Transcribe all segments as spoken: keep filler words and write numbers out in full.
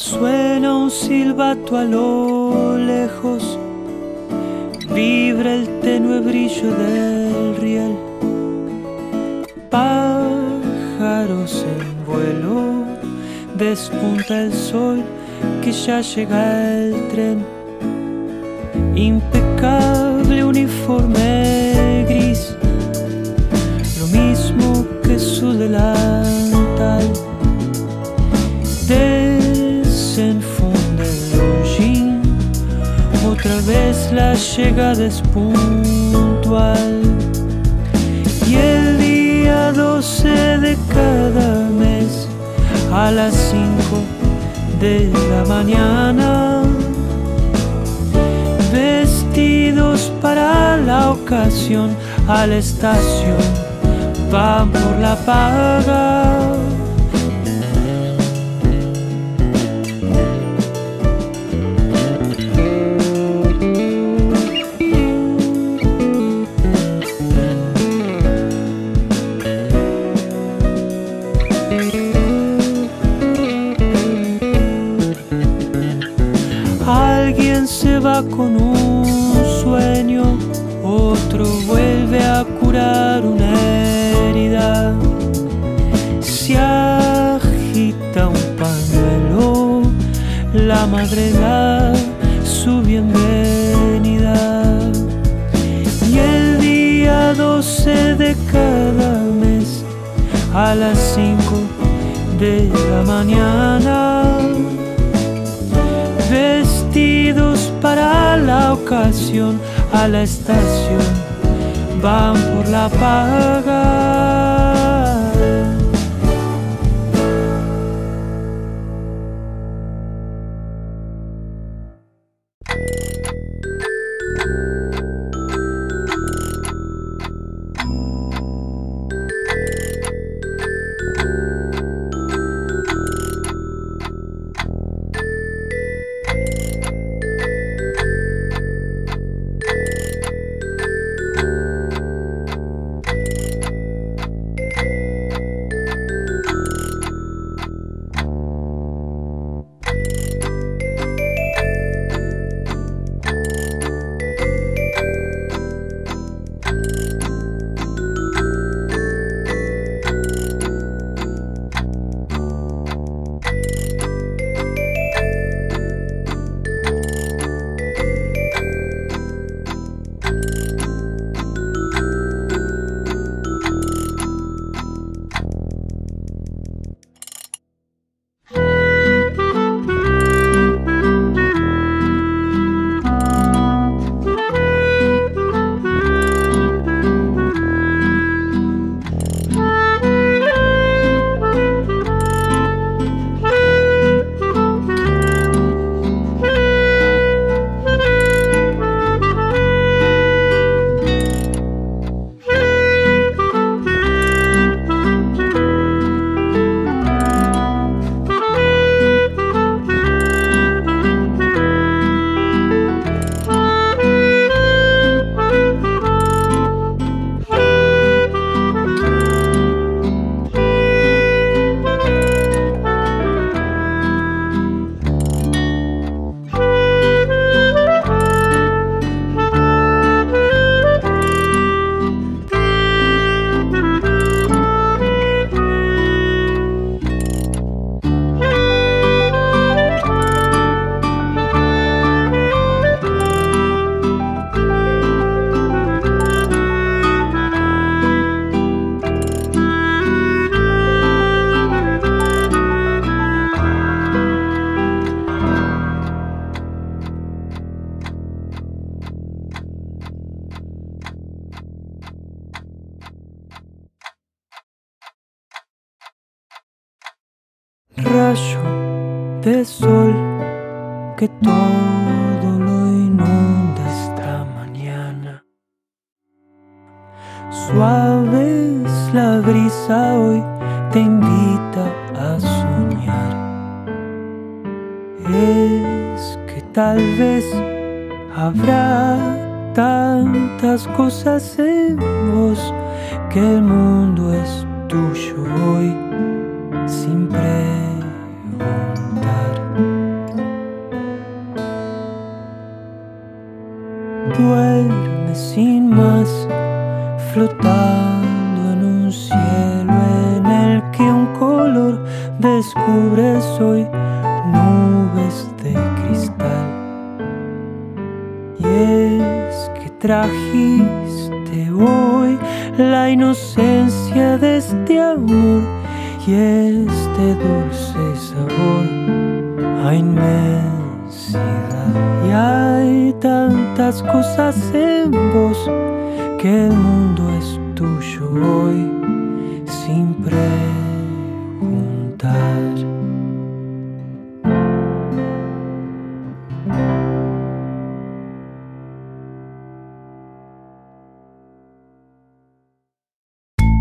Suena un silbato a lo lejos, vibra el tenue brillo del riel. Pájaros en vuelo, despunta el sol que ya llega el tren. Impecable uniforme gris, lo mismo que su delantal. Desenfunda el hollín, otra vez la llegada es puntual. Y el día doce de cada mes, a las cinco de la mañana, vestidos para la ocasión, a la estación van por la paga. Alguien se va con un sueño, otro vuelve a curar una herida. Se agita un pañuelo, la madre da su bienvenida. Y el día doce de cada mes, a las cinco de la mañana, vestidos para la ocasión, a la estación van por la paga. Rayo de sol que todo lo inunda esta mañana. Suave es la brisa, hoy te invita a soñar. Es que tal vez habrá tantas cosas en vos que el mundo es tuyo hoy sin preguntar. sin más, flotando en un cielo en el que un color descubres hoy, nubes de cristal. Y es que trajiste hoy la inocencia de este amor y este dulce sabor a inmensidad. Y hay tantas cosas en vos que el mundo es tuyo hoy sin preguntar. Thank you.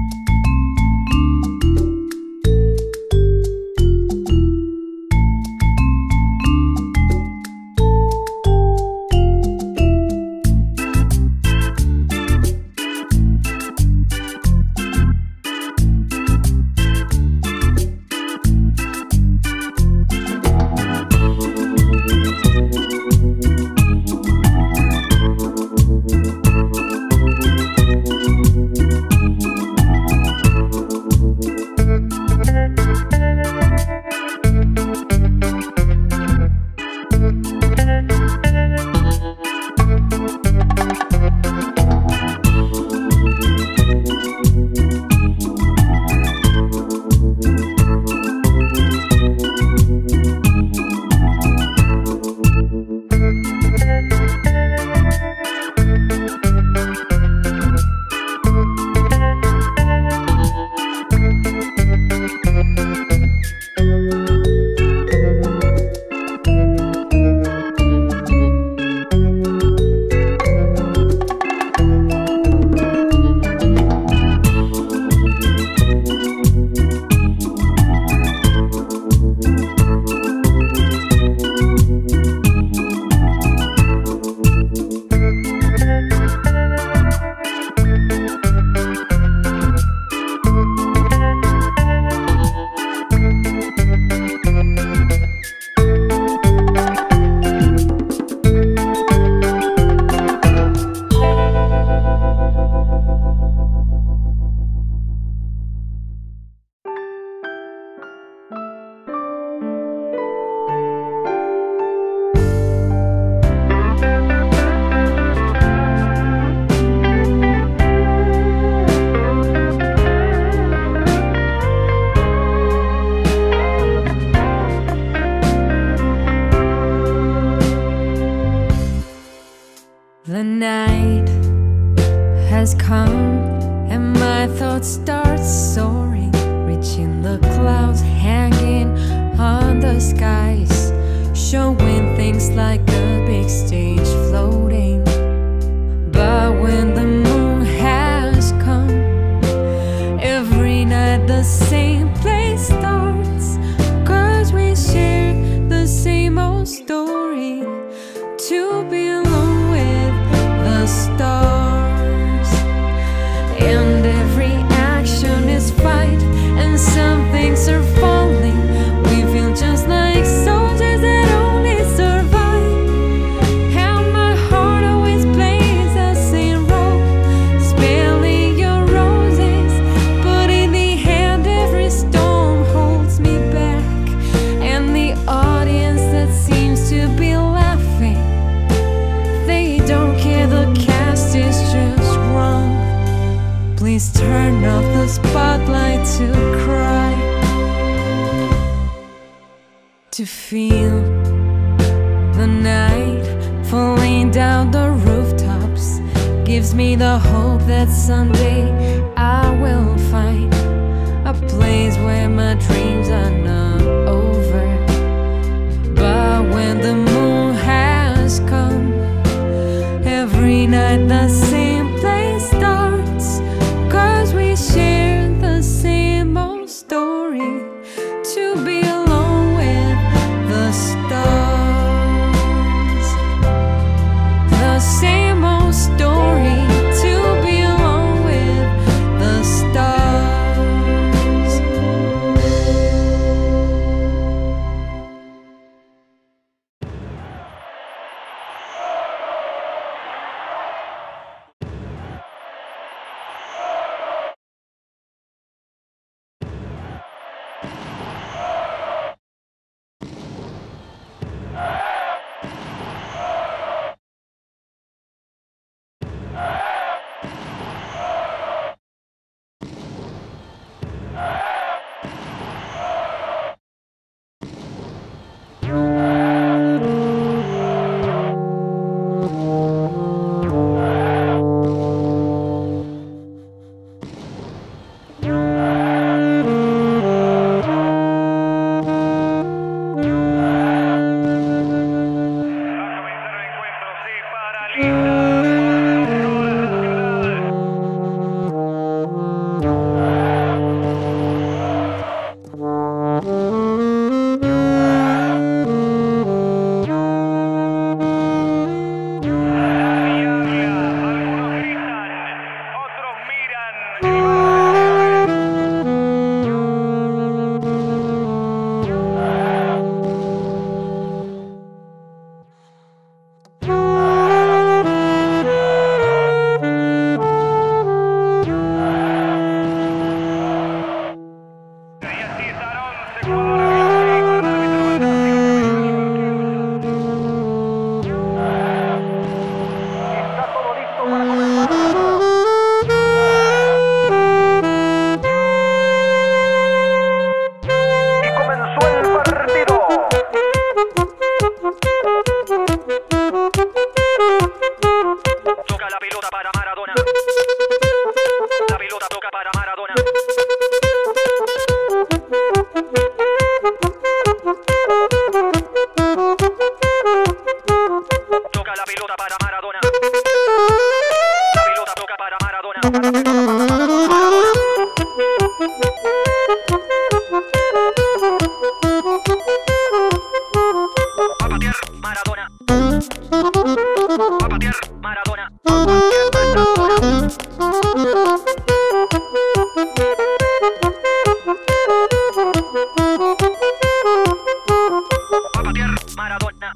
Va a patear Maradona.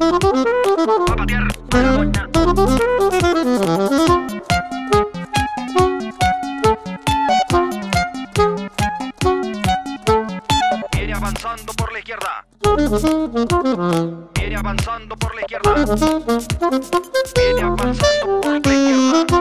Va a patear Maradona. Viene avanzando por la izquierda. Viene avanzando por la izquierda. Viene avanzando por la izquierda.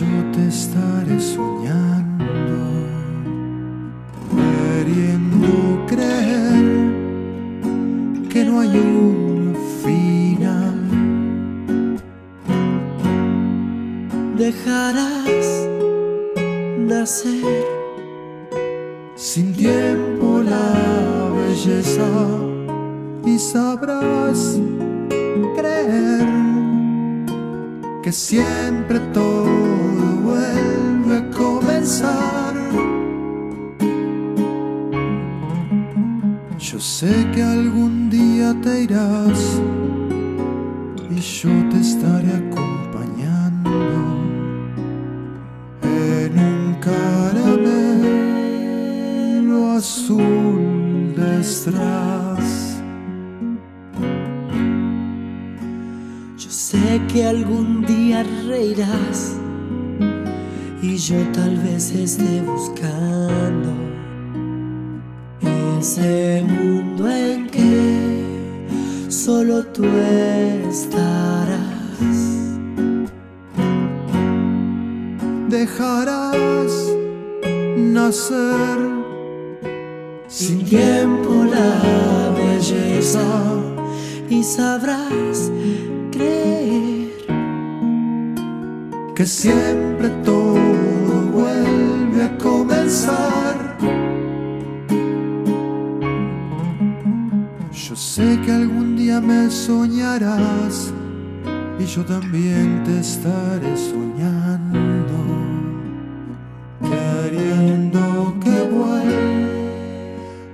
Yo te estaré soñando, queriendo. belleza y sabrás creer que siempre todo vuelve a comenzar. Yo sé que algún día te irás y yo te estaré acompañando en un caramelo azul de strass. Yo sé que algún día reirás y yo tal vez esté buscando ese mundo en que solo tú estarás. Dejarás nacer sin tiempo la belleza y sabrás creer que siempre todo vuelve a comenzar. Yo sé que algún día me soñarás y yo también te estaré soñando, queriendo que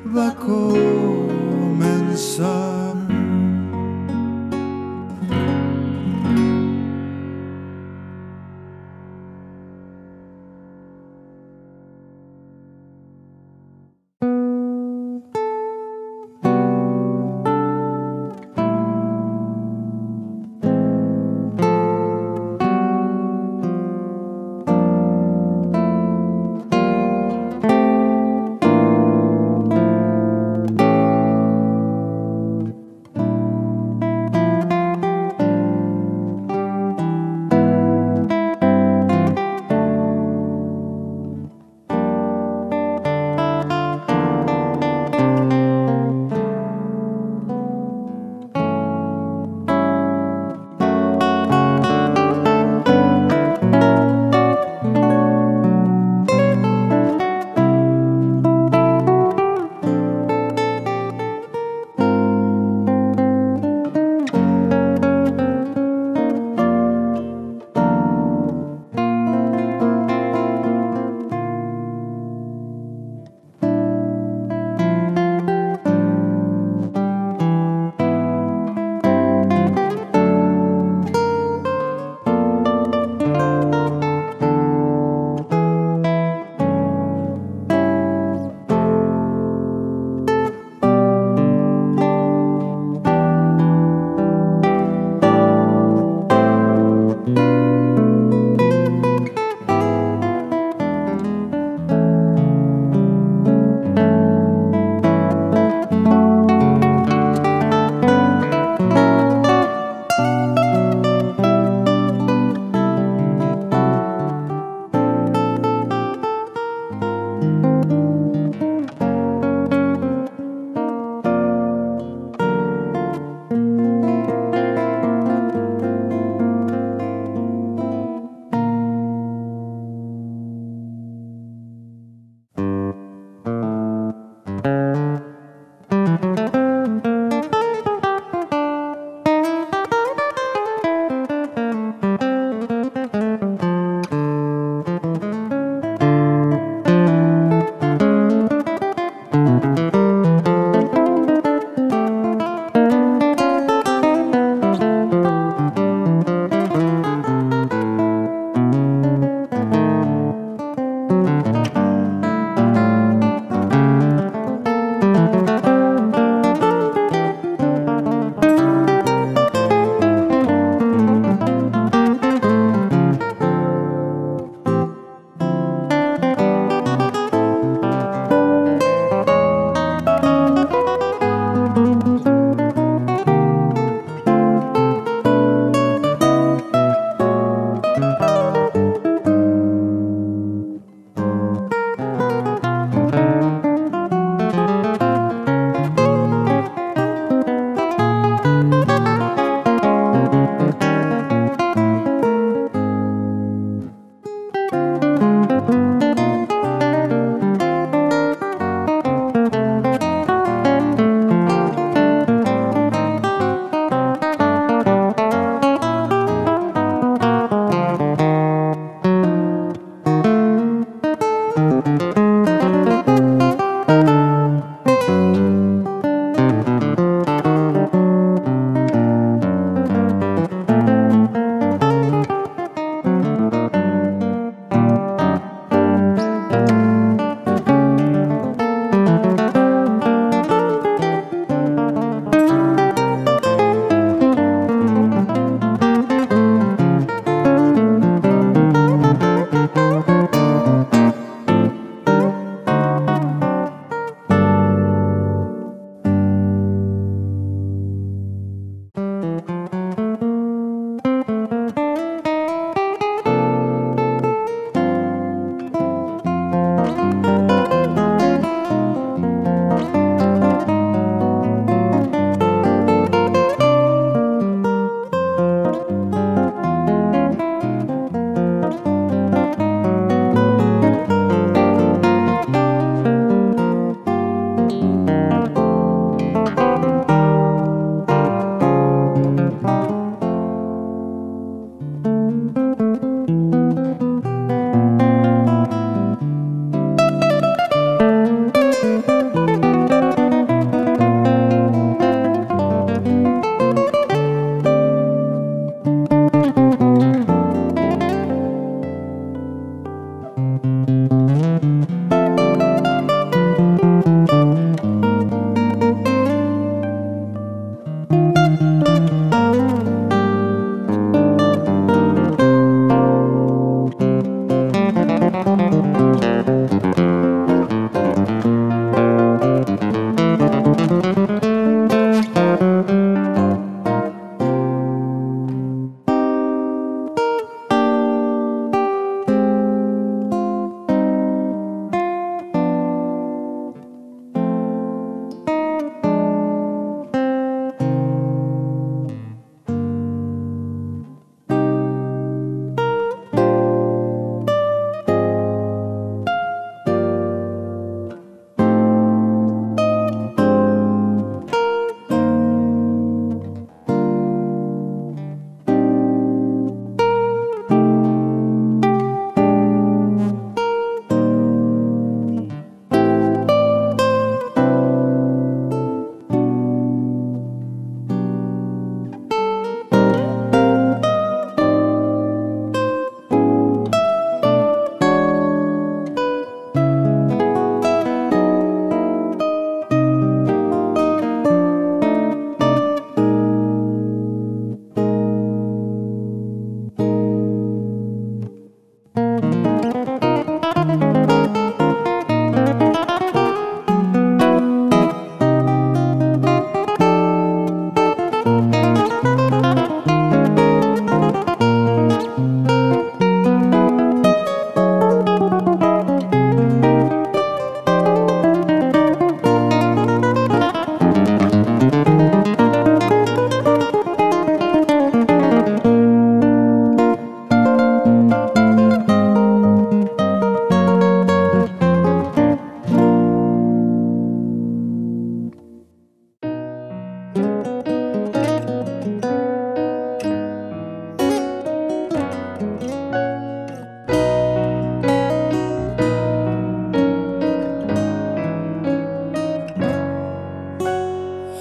vuelva a comenzar.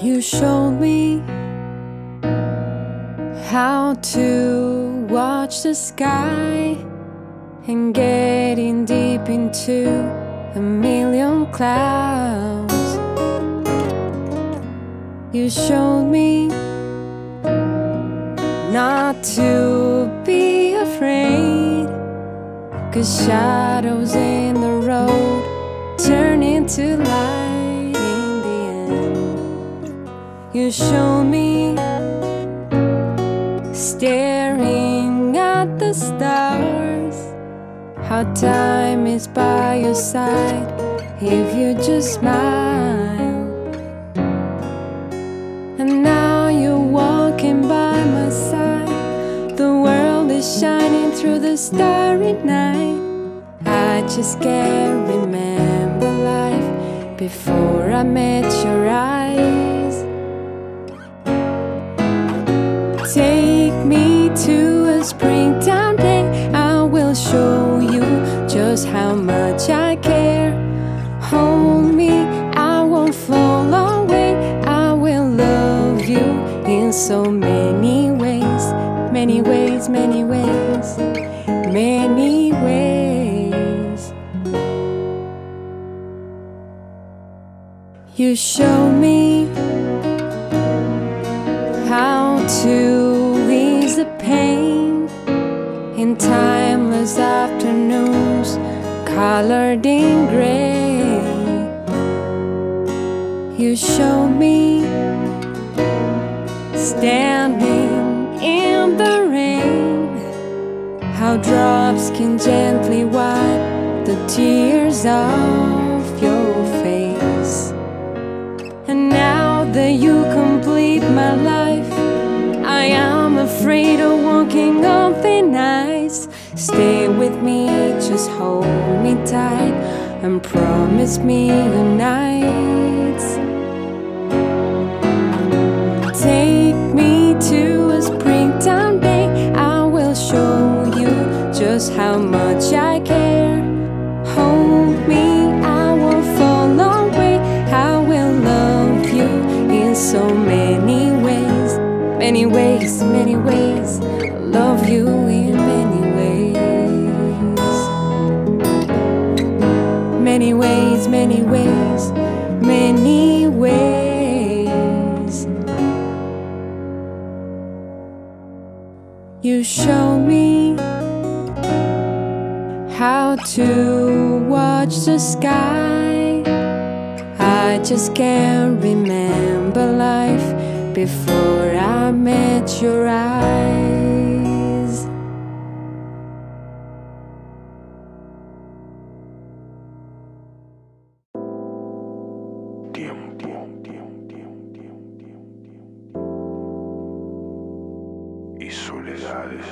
You showed me how to watch the sky and getting deep into a million clouds. You showed me not to be afraid, 'cause shadows in the road turn into light. You showed me staring at the stars, how time is by your side if you just smile. And now you're walking by my side. The world is shining through the starry night. I just can't remember life before I met your eyes. Take me to a springtime day. I will show you just how much I care. Hold me, I won't fall away. I will love you in so many ways. Many ways, many ways, many ways. You show me how to the pain in timeless afternoons colored in gray. You show me standing in the rain, how drops can gently wipe the tears off your face. And now that you complete my life, I am afraid of walking on thin ice. Stay with me, just hold me tight, and promise me your nights. Take me to a springtime day. I will show you just how much I care. Hold me, I won't fall away. I will love you in so many ways. Many ways, many ways, I love you in many ways. Many ways, many ways, many ways. You show me how to watch the sky. I I just can't remember life before I met your eyes. Tiempo y soledades.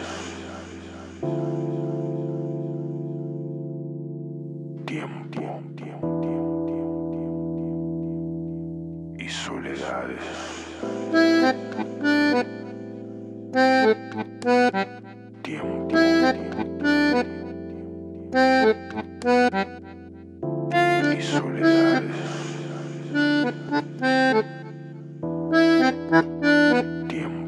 Tiempo. Y soledades. Tiempo. Y soledades. Tiempo.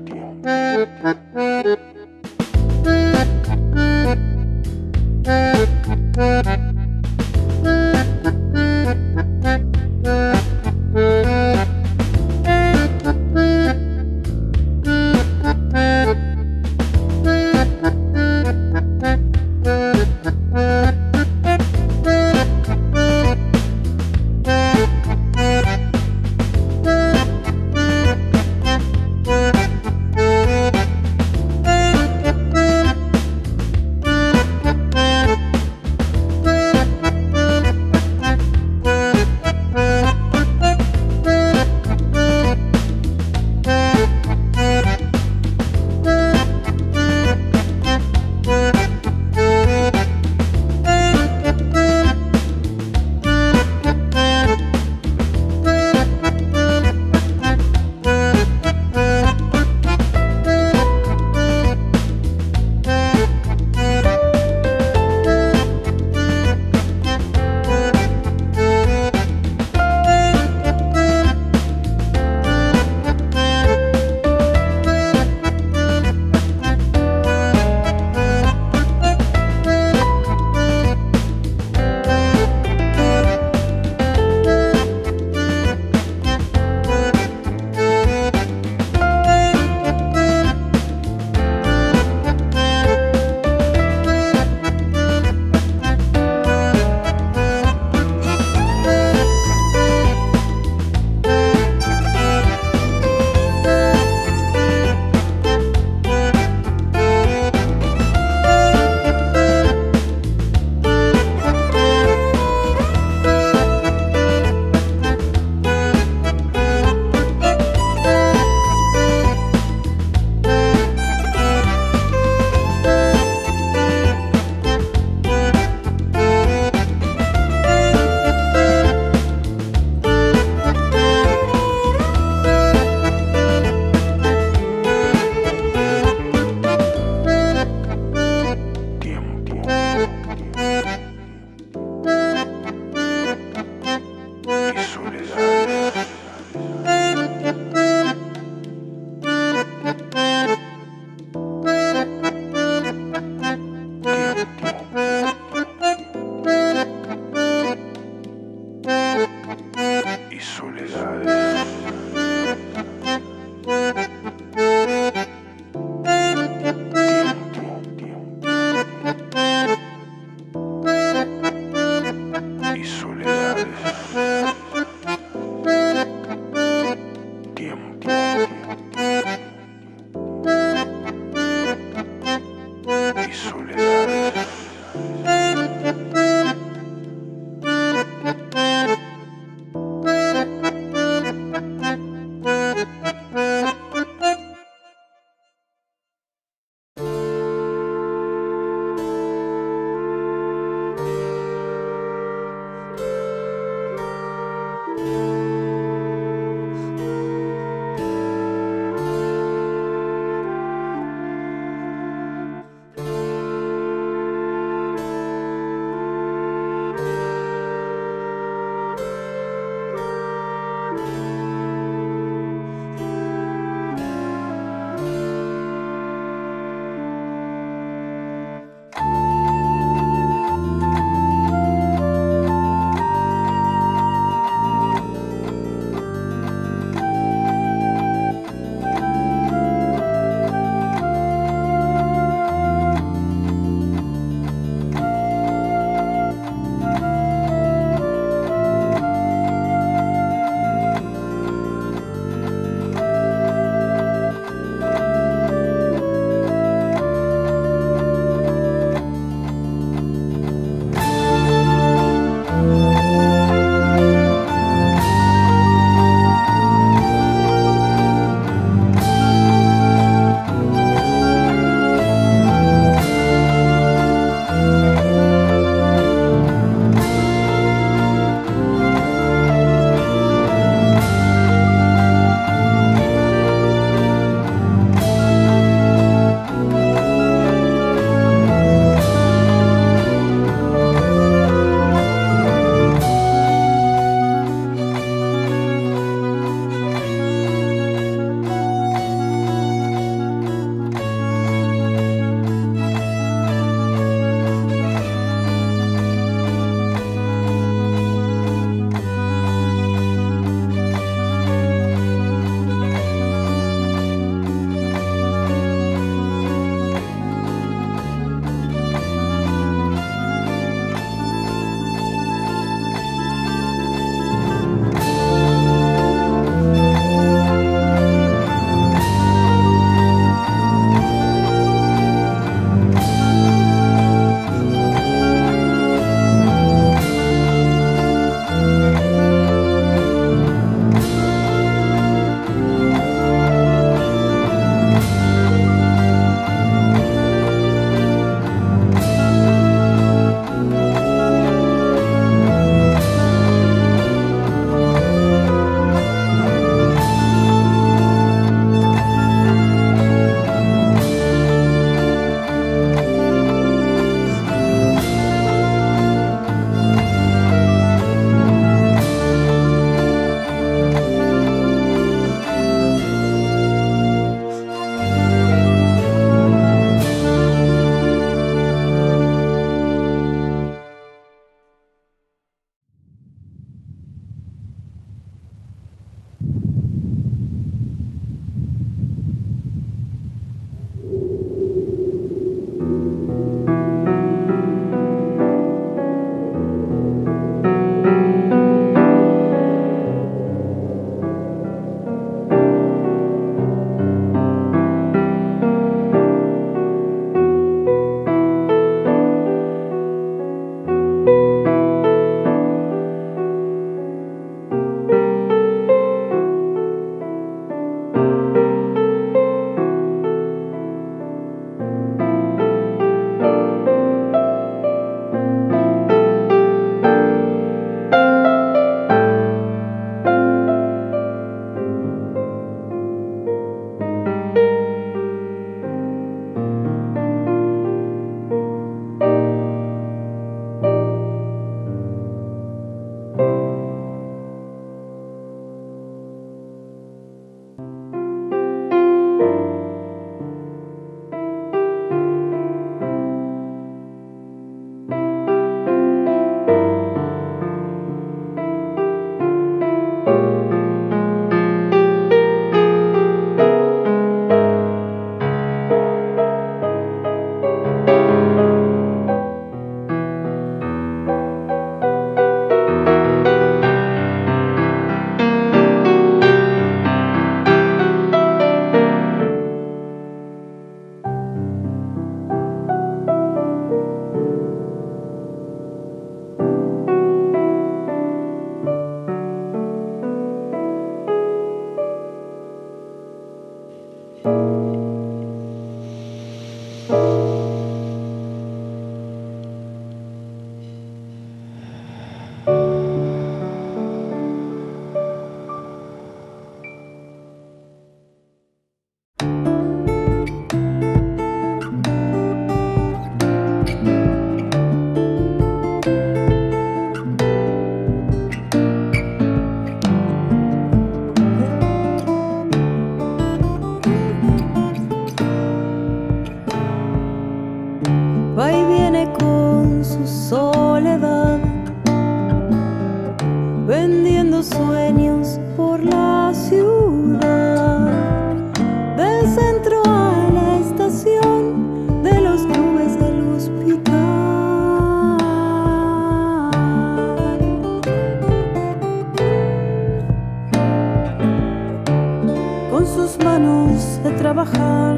con sus manos de trabajar,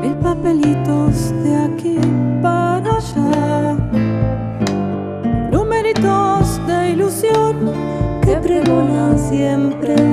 mil papelitos de aquí para allá, numeritos de ilusión que pregonan siempre